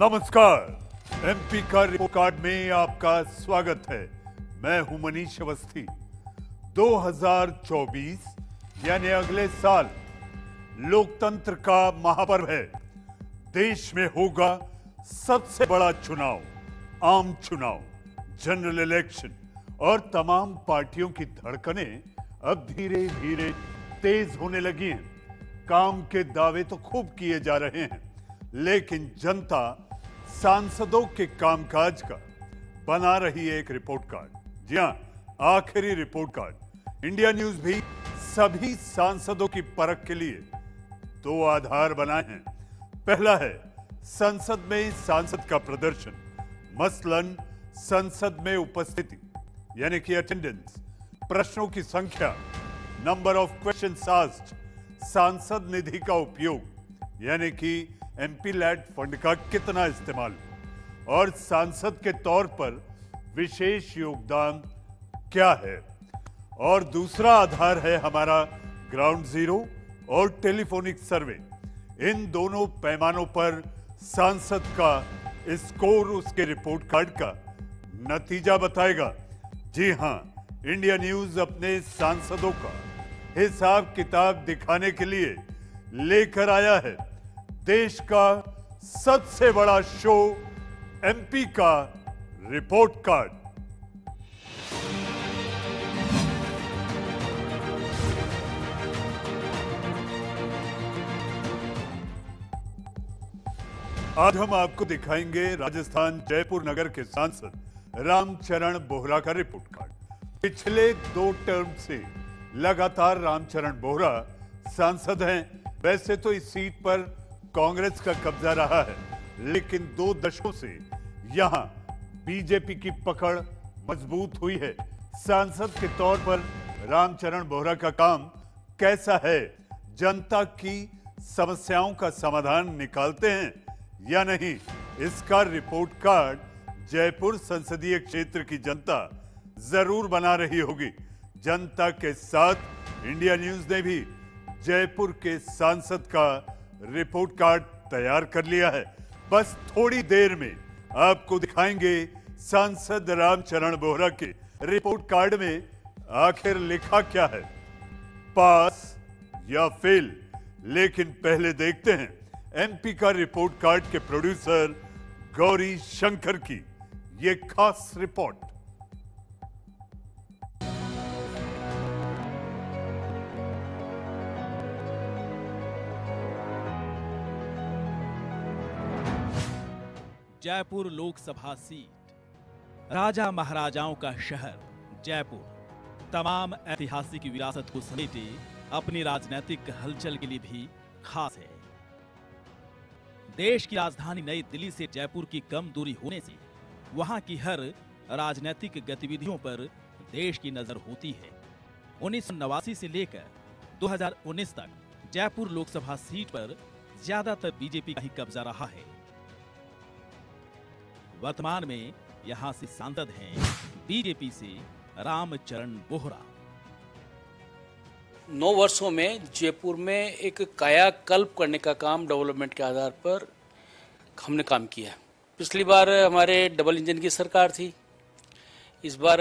नमस्कार, एमपी का report card में आपका स्वागत है। मैं हूं मनीष अवस्थी। 2024 यानी अगले साल लोकतंत्र का महापर्व है। देश में होगा सबसे बड़ा चुनाव, आम चुनाव, जनरल इलेक्शन और तमाम पार्टियों की धड़कनें अब धीरे धीरे तेज होने लगी हैं। काम के दावे तो खूब किए जा रहे हैं, लेकिन जनता सांसदों के कामकाज का बना रही है एक रिपोर्ट कार्ड। जी हां, आखिरी रिपोर्ट कार्ड। इंडिया न्यूज भी सभी सांसदों की परख के लिए दो आधार बनाए हैं। पहला है संसद में सांसद का प्रदर्शन, मसलन संसद में उपस्थिति यानी कि अटेंडेंस, प्रश्नों की संख्या, नंबर ऑफ क्वेश्चंस आस्क्ड, सांसद निधि का उपयोग यानी कि एमपी लैड फंड का कितना इस्तेमाल और सांसद के तौर पर विशेष योगदान क्या है। और दूसरा आधार है हमारा ग्राउंड जीरो और टेलीफोनिक सर्वे। इन दोनों पैमानों पर सांसद का स्कोर उसके रिपोर्ट कार्ड का नतीजा बताएगा। जी हां, इंडिया न्यूज अपने सांसदों का हिसाब किताब दिखाने के लिए लेकर आया है देश का सबसे बड़ा शो, एमपी का रिपोर्ट कार्ड। आज हम आपको दिखाएंगे राजस्थान जयपुर नगर के सांसद रामचरण बोहरा का रिपोर्ट कार्ड। पिछले 2 टर्म से लगातार रामचरण बोहरा सांसद हैं। वैसे तो इस सीट पर कांग्रेस का कब्जा रहा है, लेकिन 2 दशकों से यहां बीजेपी की पकड़ मजबूत हुई है। सांसद के तौर पर रामचरण बोहरा का काम कैसा है, जनता की समस्याओं का समाधान निकालते हैं या नहीं, इसका रिपोर्ट कार्ड जयपुर संसदीय क्षेत्र की जनता जरूर बना रही होगी। जनता के साथ इंडिया न्यूज ने भी जयपुर के सांसद का रिपोर्ट कार्ड तैयार कर लिया है। बस थोड़ी देर में आपको दिखाएंगे सांसद रामचरण बोहरा के रिपोर्ट कार्ड में आखिर लिखा क्या है, पास या फेल। लेकिन पहले देखते हैं एमपी का रिपोर्ट कार्ड के प्रोड्यूसर गौरी शंकर की ये खास रिपोर्ट। जयपुर लोकसभा सीट, राजा महाराजाओं का शहर जयपुर तमाम ऐतिहासिक विरासत को समेटे अपनी राजनीतिक हलचल के लिए भी खास है। देश की राजधानी नई दिल्ली से जयपुर की कम दूरी होने से वहां की हर राजनीतिक गतिविधियों पर देश की नजर होती है। 1989 से लेकर 2019 तक जयपुर लोकसभा सीट पर ज्यादातर बीजेपी का ही कब्जा रहा है। वर्तमान में यहां से सांसद हैं बीजेपी से रामचरण बोहरा। 9 वर्षों में जयपुर में एक कायाकल्प करने का काम डेवलपमेंट के आधार पर हमने काम किया। पिछली बार हमारे डबल इंजन की सरकार थी, इस बार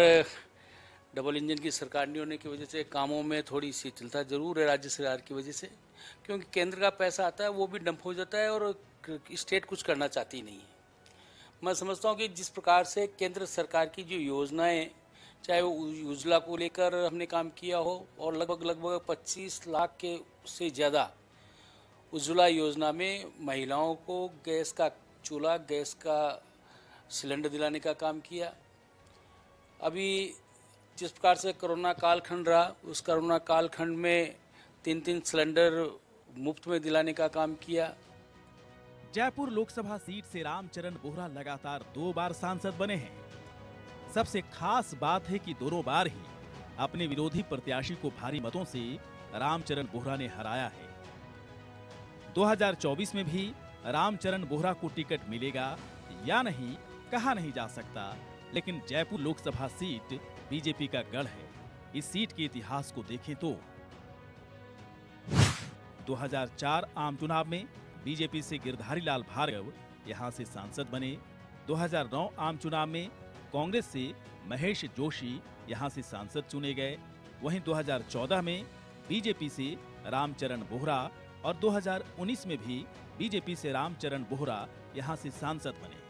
डबल इंजन की सरकार नहीं होने की वजह से कामों में थोड़ी सी चिंता जरूर है राज्य सरकार की वजह से, क्योंकि केंद्र का पैसा आता है वो भी डंप हो जाता है और स्टेट कुछ करना चाहती नहीं है। मैं समझता हूँ कि जिस प्रकार से केंद्र सरकार की जो योजनाएं, चाहे वो उजला को लेकर हमने काम किया हो और लगभग 25 लाख के से ज़्यादा उजला योजना में महिलाओं को गैस का चूल्हा, गैस का सिलेंडर दिलाने का काम किया। अभी जिस प्रकार से कोरोना कालखंड रहा, उस कोरोना कालखंड में 3-3 सिलेंडर मुफ्त में दिलाने का काम किया। जयपुर लोकसभा सीट से रामचरण बोहरा लगातार 2 बार सांसद बने हैं। सबसे खास बात है कि दोनों बार ही अपने विरोधी प्रत्याशी को भारी मतों से रामचरण बोहरा ने हराया है। 2024 में भी रामचरण बोहरा को टिकट मिलेगा या नहीं कहा नहीं जा सकता, लेकिन जयपुर लोकसभा सीट बीजेपी का गढ़ है। इस सीट के इतिहास को देखें तो 2004 आम चुनाव में बीजेपी से गिरधारी लाल भार्गव यहाँ से सांसद बने। 2009 आम चुनाव में कांग्रेस से महेश जोशी यहाँ से सांसद चुने गए। वहीं 2014 में बीजेपी से रामचरण बोहरा और 2019 में भी बीजेपी से रामचरण बोहरा यहाँ से सांसद बने।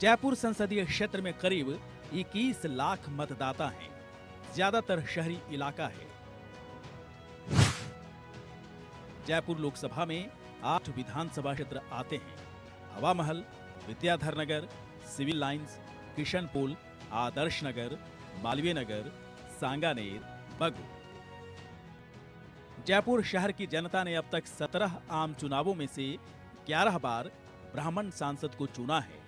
जयपुर संसदीय क्षेत्र में करीब 21 लाख मतदाता हैं। ज्यादातर शहरी इलाका है। जयपुर लोकसभा में 8 विधानसभा क्षेत्र आते हैं। Hawa Mahal, Vidyadhar Nagar, Civil Lines, Kishanpol, Adarsh Nagar, Malviya Nagar, Sanganer, Bagru. जयपुर शहर की जनता ने अब तक 17 आम चुनावों में से 11 बार ब्राह्मण सांसद को चुना है।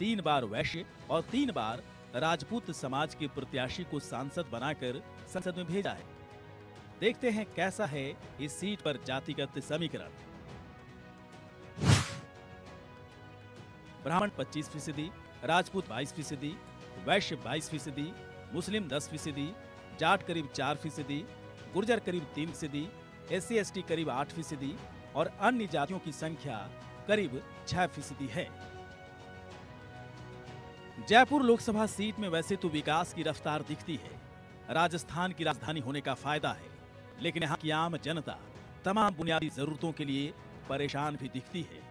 3 बार वैश्य और 3 बार राजपूत समाज के प्रत्याशी को सांसद बनाकर संसद में भेजा है। देखते हैं कैसा है इस सीट पर जातिगत समीकरण। ब्राह्मण 25%, राजपूत 22%, वैश्य 22%, मुस्लिम 10%, जाट करीब 4%, गुर्जर करीब 3%, SC/ST करीब 8% और अन्य जातियों की संख्या करीब 6% है। जयपुर लोकसभा सीट में वैसे तो विकास की रफ्तार दिखती है। राजस्थान की राजधानी होने का फायदा है, लेकिन यहाँ की आम जनता तमाम बुनियादी जरूरतों के लिए परेशान भी दिखती है।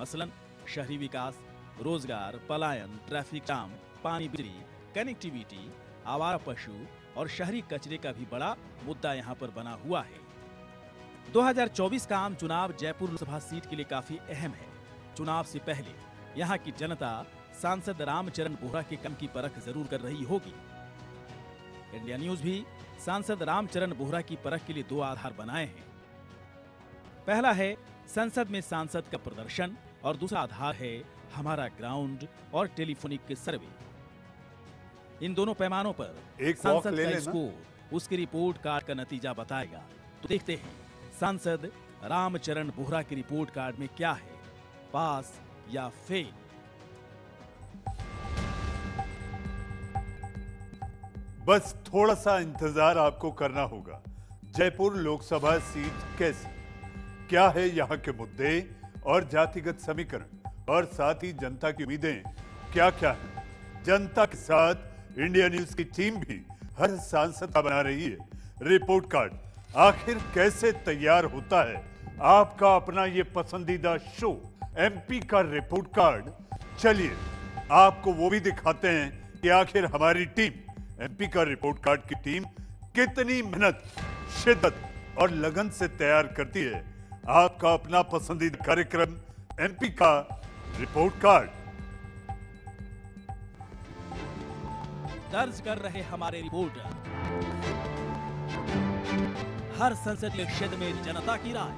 मसलन शहरी विकास, रोजगार, पलायन, ट्रैफिक जाम, पानी, बिजली, कनेक्टिविटी, आवारा पशु और शहरी कचरे का भी बड़ा मुद्दा यहाँ पर बना हुआ है। 2024 का आम चुनाव जयपुर लोकसभा सीट के लिए काफी अहम है। चुनाव से पहले यहाँ की जनता सांसद रामचरण बोहरा के काम की परख जरूर कर रही होगी। इंडिया न्यूज भी सांसद रामचरण बोहरा की परख के लिए 2 आधार बनाए हैं। पहला है संसद में सांसद का प्रदर्शन और दूसरा आधार है हमारा ग्राउंड और टेलीफोनिक सर्वे। इन दोनों पैमानों पर सांसद का स्कोर उसकी रिपोर्ट कार्ड का नतीजा बताएगा। तो देखते हैं सांसद रामचरण बोहरा की रिपोर्ट कार्ड में क्या है, पास या फेल। बस थोड़ा सा इंतजार आपको करना होगा। जयपुर लोकसभा सीट कैसी, क्या है यहाँ के मुद्दे और जातिगत समीकरण और साथ ही जनता की उम्मीदें क्या क्या है। जनता के साथ इंडिया न्यूज की टीम भी हर सांसद का बना रही है रिपोर्ट कार्ड। आखिर कैसे तैयार होता है आपका अपना ये पसंदीदा शो एमपी का रिपोर्ट कार्ड। चलिए आपको वो भी दिखाते हैं कि आखिर हमारी टीम, एमपी का रिपोर्ट कार्ड की टीम, कितनी मेहनत, शिद्दत और लगन से तैयार करती है आपका अपना पसंदीदा कार्यक्रम एमपी का रिपोर्ट कार्ड। दर्ज कर रहे हमारे रिपोर्टर हर संसदीय क्षेत्र में जनता की राय।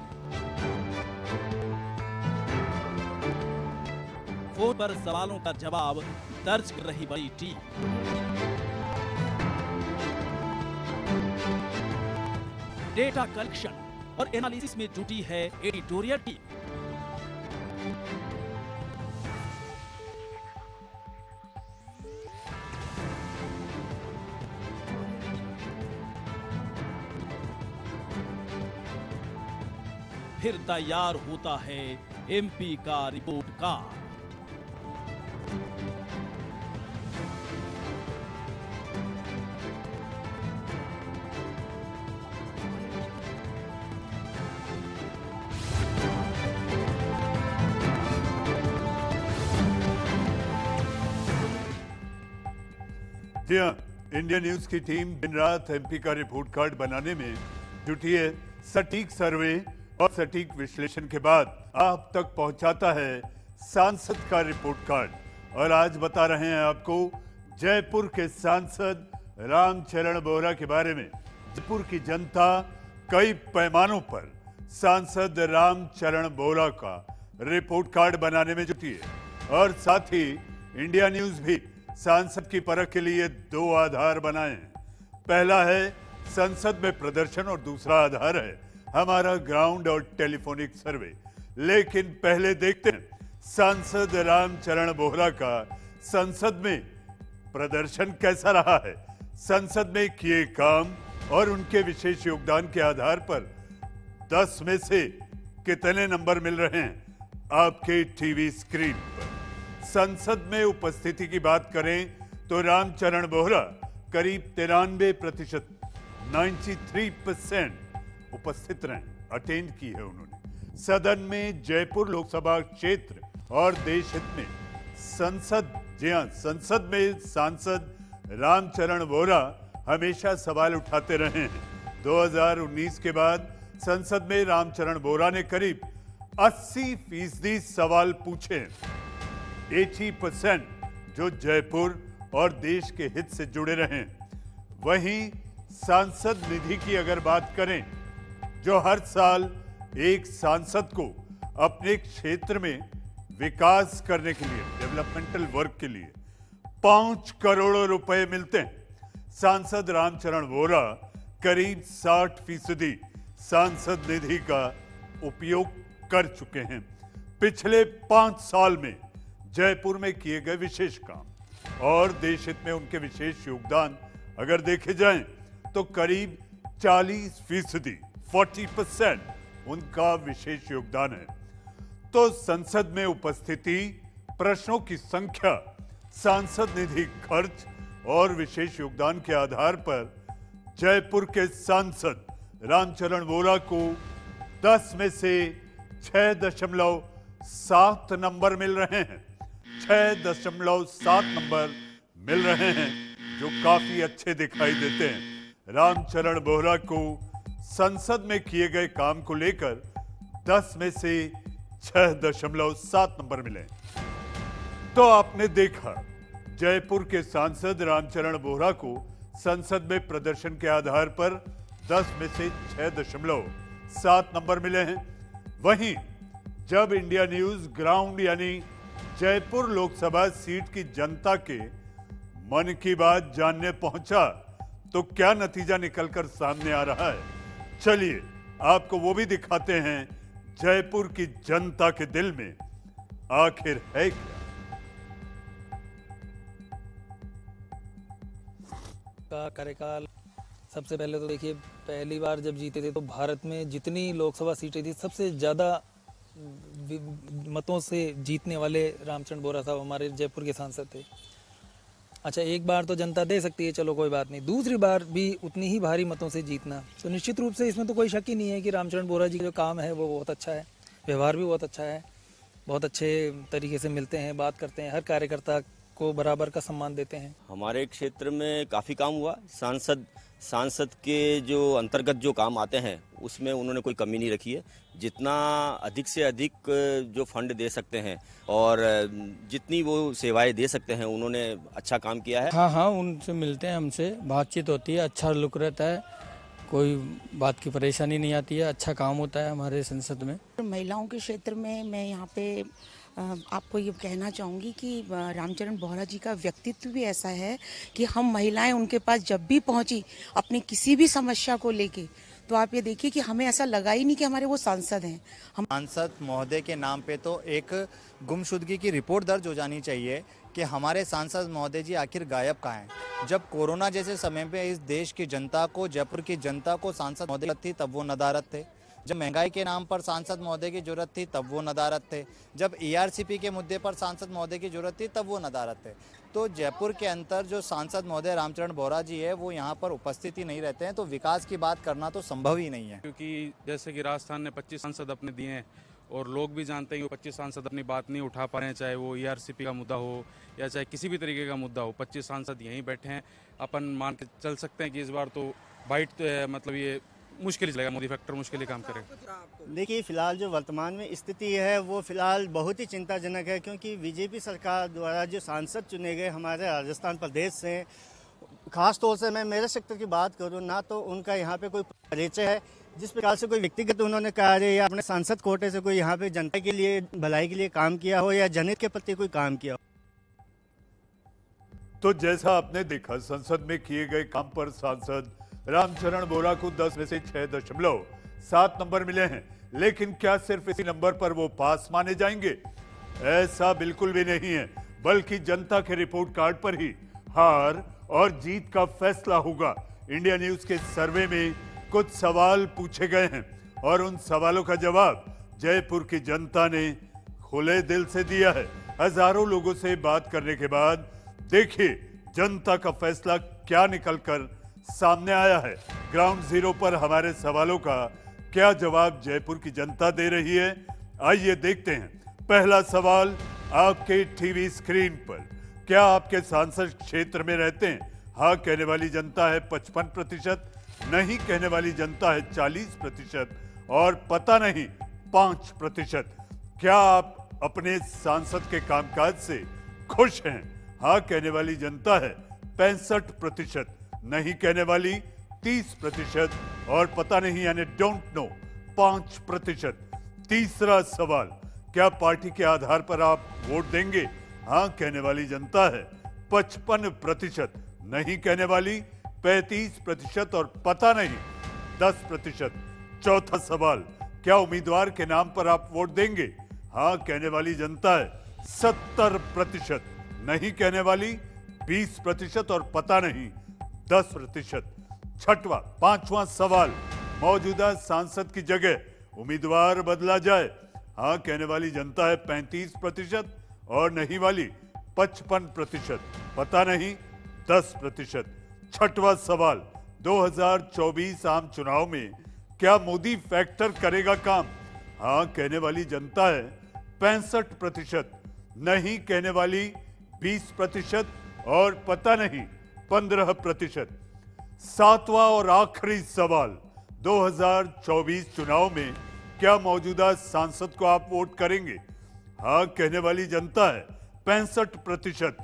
फोन पर सवालों का जवाब दर्ज कर रही बड़ी टीम। डेटा कलेक्शन और एनालिसिस में जुटी है एडिटोरियल टीम। फिर तैयार होता है एमपी का रिपोर्ट कार्ड। इंडिया न्यूज की टीम दिन रात एमपी का रिपोर्ट कार्ड बनाने में जुटी है। सटीक सर्वे और सटीक विश्लेषण के बाद आप तक पहुंचाता है सांसद का रिपोर्ट कार्ड। और आज बता रहे हैं आपको जयपुर के सांसद रामचरण बोहरा के बारे में। जयपुर की जनता कई पैमानों पर सांसद रामचरण बोहरा का रिपोर्ट कार्ड बनाने में जुटी है और साथ ही इंडिया न्यूज भी सांसद की परख के लिए 2 आधार बनाए हैं। पहला है संसद में प्रदर्शन और दूसरा आधार है हमारा ग्राउंड और टेलीफोनिक सर्वे। लेकिन पहले देखते हैं सांसद रामचरण बोहरा का संसद में प्रदर्शन कैसा रहा है, संसद में किए काम और उनके विशेष योगदान के आधार पर 10 में से कितने नंबर मिल रहे हैं आपके टीवी स्क्रीन पर। संसद में उपस्थिति की बात करें तो रामचरण बोहरा करीब 93%, 93% उपस्थित रहे, अटेंड की है उन्होंने। सदन में जयपुर लोकसभा क्षेत्र और देश हित में संसद, जी हाँ संसद में सांसद रामचरण बोहरा हमेशा सवाल उठाते रहे हैं। 2019 के बाद संसद में रामचरण बोहरा ने करीब 80% सवाल पूछे, 80% जो जयपुर और देश के हित से जुड़े रहे। वहीं सांसद निधि की अगर बात करें जो हर साल एक सांसद को अपने क्षेत्र में विकास करने के लिए, डेवलपमेंटल वर्क के लिए 5 करोड़ रुपए मिलते हैं। सांसद रामचरण बोहरा करीब 60% सांसद निधि का उपयोग कर चुके हैं पिछले 5 साल में जयपुर में किए गए विशेष काम और देश हित में उनके विशेष योगदान अगर देखे जाएं तो करीब 40%, 40% उनका विशेष योगदान है। तो संसद में उपस्थिति, प्रश्नों की संख्या, सांसद निधि खर्च और विशेष योगदान के आधार पर जयपुर के सांसद रामचरण बोहरा को 10 में से 6.7 नंबर मिल रहे हैं, 6.7 नंबर मिल रहे हैं जो काफी अच्छे दिखाई देते हैं। रामचरण बोहरा को संसद में किए गए काम को लेकर 10 में से 6.7 नंबर मिले। तो आपने देखा जयपुर के सांसद रामचरण बोहरा को संसद में प्रदर्शन के आधार पर 10 में से 6.7 नंबर मिले हैं। वहीं जब इंडिया न्यूज ग्राउंड यानी जयपुर लोकसभा सीट की जनता के मन की बात जानने पहुंचा तो क्या नतीजा निकलकर सामने आ रहा है, चलिए आपको वो भी दिखाते हैं। जयपुर की जनता के दिल में आखिर है क्या? का कार्यकाल सबसे पहले तो देखिए, पहली बार जब जीते थे तो भारत में जितनी लोकसभा सीटें थी सबसे ज़्यादा मतों से जीतने वाले रामचरण बोहरा साहब हमारे जयपुर के सांसद थे। अच्छा, एक बार तो जनता दे सकती है, चलो कोई बात नहीं, दूसरी बार भी उतनी ही भारी मतों से जीतना, तो निश्चित रूप से इसमें तो कोई शक ही नहीं है कि रामचरण बोहरा जी का जो काम है वो बहुत अच्छा है, व्यवहार भी बहुत अच्छा है, बहुत अच्छे तरीके से मिलते हैं, बात करते हैं, हर कार्यकर्ता को बराबर का सम्मान देते हैं। हमारे क्षेत्र में काफ़ी काम हुआ, सांसद के जो अंतर्गत जो काम आते हैं उसमें उन्होंने कोई कमी नहीं रखी है। जितना अधिक से अधिक जो फंड दे सकते हैं और जितनी वो सेवाएं दे सकते हैं उन्होंने अच्छा काम किया है। हाँ, उनसे मिलते हैं, हमसे बातचीत होती है, अच्छा लुक रहता है, कोई बात की परेशानी नहीं आती है, अच्छा काम होता है हमारे संसद में। महिलाओं के क्षेत्र में मैं यहाँ पे आपको ये कहना चाहूँगी कि रामचरण बोहरा जी का व्यक्तित्व भी ऐसा है कि हम महिलाएं उनके पास जब भी पहुँची अपनी किसी भी समस्या को लेके, तो आप ये देखिए कि हमें ऐसा लगा ही नहीं कि हमारे वो सांसद हैं। हम सांसद महोदय के नाम पे तो एक गुमशुदगी की रिपोर्ट दर्ज हो जानी चाहिए कि हमारे सांसद महोदय जी आखिर गायब कहाँ हैं। जब कोरोना जैसे समय पे इस देश की जनता को, जयपुर की जनता को सांसद महोदय थी तब वो नदारत थे, जब महंगाई के नाम पर सांसद महोदय की जरूरत थी तब वो नदारत थे, जब ERCP के मुद्दे पर सांसद महोदय की जरूरत थी तब वो नदारत थे। तो जयपुर के अंतर जो सांसद महोदय रामचरण बोहरा जी है वो यहाँ पर उपस्थित ही नहीं रहते हैं, तो विकास की बात करना तो संभव ही नहीं है। क्योंकि जैसे कि राजस्थान ने 25 सांसद अपने दिए हैं और लोग भी जानते हैं कि 25 सांसद अपनी बात नहीं उठा पा रहे हैं, चाहे वो ERCP का मुद्दा हो या चाहे किसी भी तरीके का मुद्दा हो। 25 सांसद यहीं बैठे हैं, अपन मान के चल सकते हैं कि इस बार तो बाइट तो है, मतलब ये मुश्किल चलेगा, मोदी फैक्टर मुश्किल ही काम करेगा। देखिए, फिलहाल जो वर्तमान में स्थिति है वो फिलहाल बहुत ही चिंताजनक है, क्योंकि बीजेपी सरकार द्वारा जो सांसद चुने गए हमारे राजस्थान प्रदेश से, खास तौर से मैं मेरे सेक्टर की बात करूँ ना, तो उनका यहाँ पे कोई परिचय है, जिस प्रकार से कोई व्यक्तिगत उन्होंने कार्य या अपने सांसद कोटे से कोई यहाँ पे जनता के लिए, भलाई के लिए काम किया हो या जनहित के प्रति कोई काम किया हो। तो जैसा आपने देखा संसद में किए गए काम पर सांसद रामचरण बोहरा को 10 में से 6.7 नंबर मिले हैं, लेकिन क्या सिर्फ इसी नंबर पर वो पास माने जाएंगे? ऐसा बिल्कुल भी नहीं है, बल्कि जनता के रिपोर्ट कार्ड पर ही हार और जीत का फैसला होगा। इंडिया न्यूज के सर्वे में कुछ सवाल पूछे गए हैं और उन सवालों का जवाब जयपुर की जनता ने खुले दिल से दिया है। हजारों लोगों से बात करने के बाद देखिए जनता का फैसला क्या निकलकर सामने आया है। ग्राउंड जीरो पर हमारे सवालों का क्या जवाब जयपुर की जनता दे रही है, आइए देखते हैं। पहला सवाल आपके टीवी स्क्रीन पर, क्या आपके सांसद क्षेत्र में रहते हैं? हाँ कहने वाली जनता है 55%, नहीं कहने वाली जनता है 40% और पता नहीं 5%। क्या आप अपने सांसद के कामकाज से खुश हैं? हाँ कहने वाली जनता है 65%, नहीं कहने वाली 30% और पता नहीं यानी डोंट नो 5%। तीसरा सवाल, क्या पार्टी के आधार पर आप वोट देंगे? हाँ कहने वाली जनता है 55%, नहीं कहने वाली 35% और पता नहीं 10%। चौथा सवाल, क्या उम्मीदवार के नाम पर आप वोट देंगे? हाँ कहने वाली जनता है 70%, नहीं कहने वाली 20% और पता नहीं 10%। छठवां पांचवां सवाल, मौजूदा सांसद की जगह उम्मीदवार बदला जाए? हाँ कहने वाली जनता है 35% और नहीं वाली 55%, पता नहीं 10%। छठवां सवाल, 2024 आम चुनाव में क्या मोदी फैक्टर करेगा काम? हाँ कहने वाली जनता है 65%, नहीं कहने वाली 20% और पता नहीं 15%। सातवां और आखिरी सवाल, 2024 चुनाव में क्या मौजूदा सांसद को आप वोट करेंगे? हाँ कहने वाली जनता है 65%,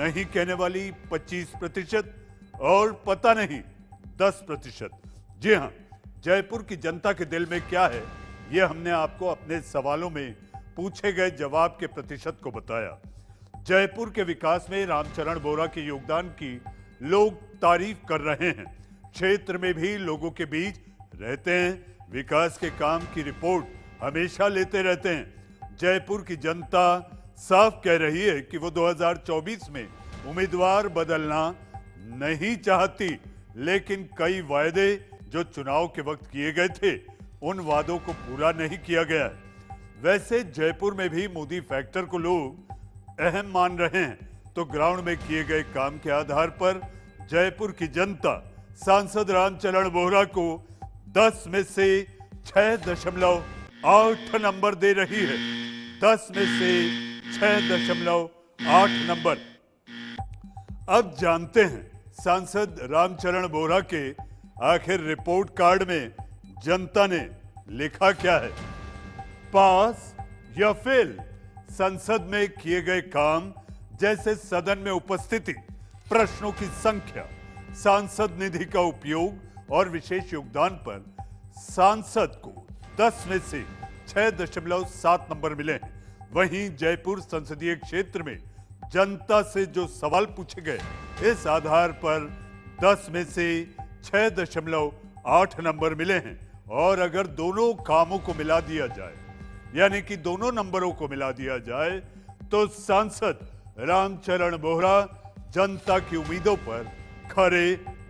नहीं कहने वाली 25% और पता नहीं 10%। जी हाँ, जयपुर की जनता के दिल में क्या है, ये हमने आपको अपने सवालों में पूछे गए जवाब के प्रतिशत को बताया। जयपुर के विकास में रामचरण बोहरा के योगदान की लोग तारीफ कर रहे हैं। क्षेत्र में भी लोगों के बीच रहते हैं, विकास के काम की रिपोर्ट हमेशा लेते रहते हैं। जयपुर की जनता साफ कह रही है कि वो 2024 में उम्मीदवार बदलना नहीं चाहती, लेकिन कई वायदे जो चुनाव के वक्त किए गए थे उन वादों को पूरा नहीं किया गया। वैसे जयपुर में भी मोदी फैक्टर को लोग अहम मान रहे हैं, तो ग्राउंड में किए गए काम के आधार पर जयपुर की जनता सांसद रामचरण बोहरा को 10 में से 6.8 नंबर दे रही है। 10 में से 6.8 नंबर। अब जानते हैं सांसद रामचरण बोहरा के आखिर रिपोर्ट कार्ड में जनता ने लिखा क्या है। पास या फेल, संसद में किए गए काम जैसे सदन में उपस्थिति, प्रश्नों की संख्या, सांसद निधि का उपयोग और विशेष योगदान पर सांसद को 10 में से 6.7 नंबर मिले हैं। वहीं जयपुर संसदीय क्षेत्र में जनता से जो सवाल पूछे गए इस आधार पर 10 में से 6.8 नंबर मिले हैं और अगर दोनों कामों को मिला दिया जाए यानी कि दोनों नंबरों को मिला दिया जाए तो सांसद रामचरण बोहरा जनता की उम्मीदों पर खरे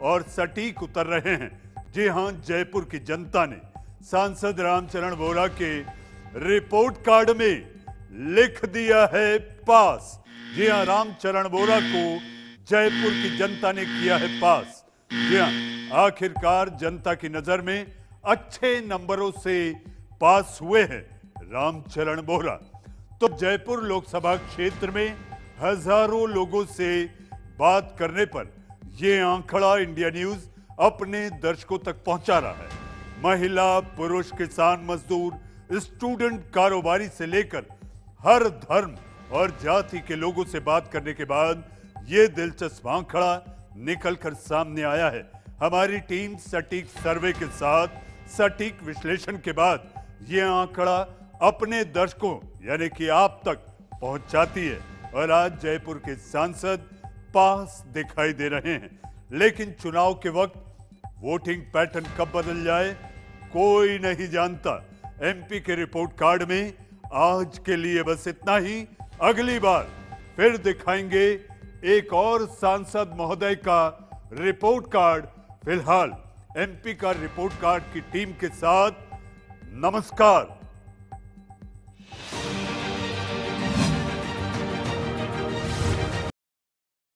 और सटीक उतर रहे हैं। जी हां, जयपुर की जनता ने सांसद रामचरण बोहरा के रिपोर्ट कार्ड में लिख दिया है पास। जी हां, रामचरण बोहरा को जयपुर की जनता ने किया है पास। जी हां, आखिरकार जनता की नजर में अच्छे नंबरों से पास हुए हैं रामचरण बोहरा। तो जयपुर लोकसभा क्षेत्र में हजारों लोगों से बात करने पर यह आंकड़ा इंडिया न्यूज अपने दर्शकों तक पहुंचा रहा है। महिला, पुरुष, किसान, मजदूर, स्टूडेंट, कारोबारी से लेकर हर धर्म और जाति के लोगों से बात करने के बाद यह दिलचस्प आंकड़ा निकलकर सामने आया है। हमारी टीम सटीक सर्वे के साथ सटीक विश्लेषण के बाद यह आंकड़ा अपने दर्शकों यानी कि आप तक पहुंचाती है और आज जयपुर के सांसद पास दिखाई दे रहे हैं। लेकिन चुनाव के वक्त वोटिंग पैटर्न कब बदल जाए कोई नहीं जानता। एमपी के रिपोर्ट कार्ड में आज के लिए बस इतना ही। अगली बार फिर दिखाएंगे एक और सांसद महोदय का रिपोर्ट कार्ड फिलहाल एमपी का रिपोर्ट कार्ड की टीम के साथ। नमस्कार।